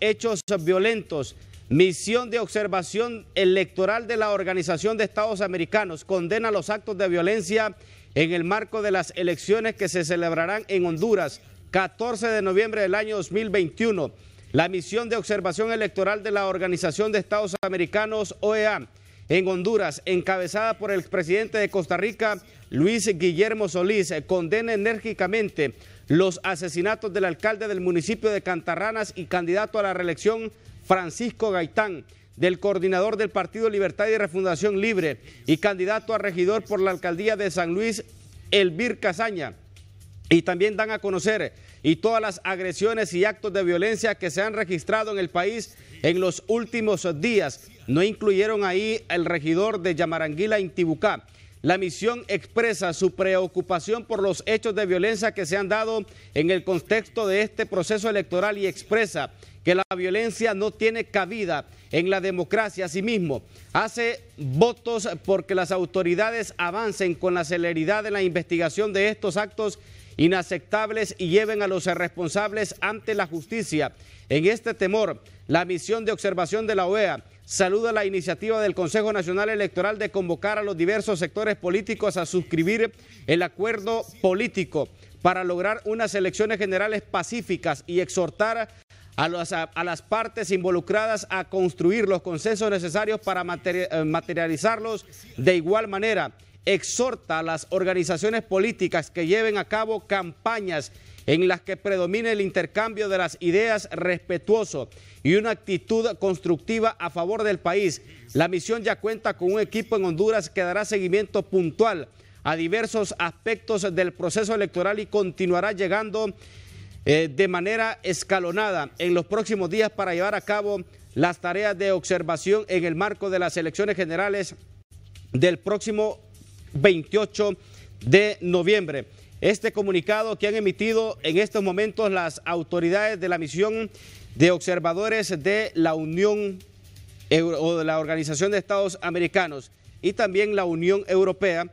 hechos violentos. Misión de observación electoral de la Organización de Estados Americanos condena los actos de violencia en el marco de las elecciones que se celebrarán en Honduras, 14 de noviembre del año 2021. La misión de observación electoral de la Organización de Estados Americanos, OEA, en Honduras, encabezada por el expresidente de Costa Rica, Luis Guillermo Solís, condena enérgicamente los asesinatos del alcalde del municipio de Cantarranas y candidato a la reelección, Francisco Gaitán, del coordinador del Partido Libertad y Refundación Libre y candidato a regidor por la alcaldía de San Luis, Elvir Cazaña. Y también dan a conocer todas las agresiones y actos de violencia que se han registrado en el país en los últimos días. No incluyeron ahí al regidor de Yamaranguila, Intibucá. La misión expresa su preocupación por los hechos de violencia que se han dado en el contexto de este proceso electoral y expresa que la violencia no tiene cabida en la democracia. Asimismo, hace votos porque las autoridades avancen con la celeridad en la investigación de estos actos inaceptables y lleven a los responsables ante la justicia. En este temor, la misión de observación de la OEA saluda la iniciativa del Consejo Nacional Electoral de convocar a los diversos sectores políticos a suscribir el acuerdo político para lograr unas elecciones generales pacíficas y exhortar a las partes involucradas a construir los consensos necesarios para materializarlos de igual manera. Exhorta a las organizaciones políticas que lleven a cabo campañas en las que predomine el intercambio de las ideas respetuoso y una actitud constructiva a favor del país. La misión ya cuenta con un equipo en Honduras que dará seguimiento puntual a diversos aspectos del proceso electoral y continuará llegando de manera escalonada en los próximos días para llevar a cabo las tareas de observación en el marco de las elecciones generales del próximo 28 de noviembre. Este comunicado que han emitido en estos momentos las autoridades de la misión de observadores de la Unión o de la Organización de Estados Americanos y también la Unión Europea